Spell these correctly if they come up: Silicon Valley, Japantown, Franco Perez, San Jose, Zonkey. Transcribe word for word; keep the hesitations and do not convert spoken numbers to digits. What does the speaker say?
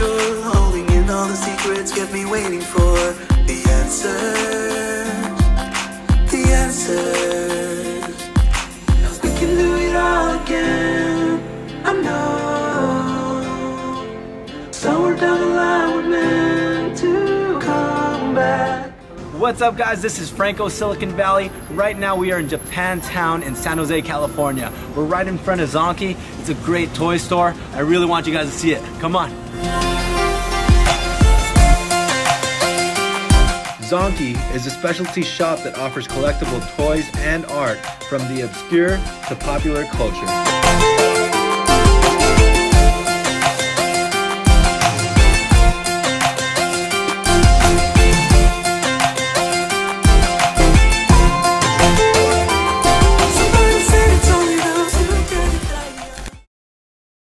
sure, holding in all the secrets kept me waiting for the answers, the answers. We can do it all again, I know. Somewhere down the line we're meant to come back. What's up guys, this is Franco, Silicon Valley. Right now we are in Japantown in San Jose, California. We're right in front of Zonkey. It's a great toy store. I really want you guys to see it. Come on. Zonkey is a specialty shop that offers collectible toys and art from the obscure to popular culture.